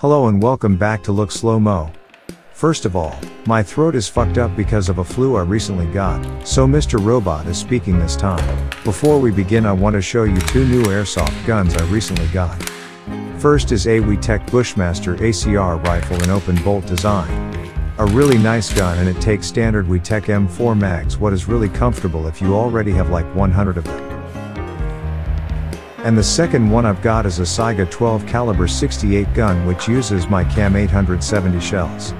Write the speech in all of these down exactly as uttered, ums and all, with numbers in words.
Hello and welcome back to Look Slow Mo. First of all, my throat is fucked up because of a flu I recently got, so Mister Robot is speaking this time. Before we begin, I want to show you two new airsoft guns I recently got. First is a WeTech Bushmaster A C R rifle in open bolt design. A really nice gun, and it takes standard WeTech M four mags, what is really comfortable if you already have like one hundred of them. And the second one I've got is a Saiga twelve caliber sixty-eight gun, which uses my Cam eight hundred seventy shells.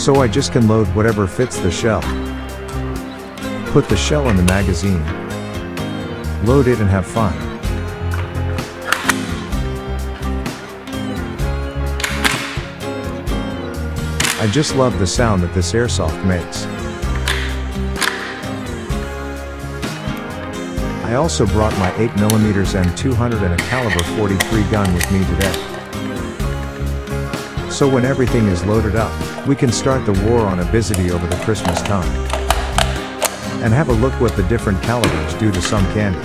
So I just can load whatever fits the shell, put the shell in the magazine, load it and have fun. I just love the sound that this airsoft makes. I also brought my eight millimeter M two hundred and a caliber forty-three gun with me today. So when everything is loaded up, we can start the war on Abitibi over the Christmas time. And have a look what the different calibers do to some candy.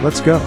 Let's go!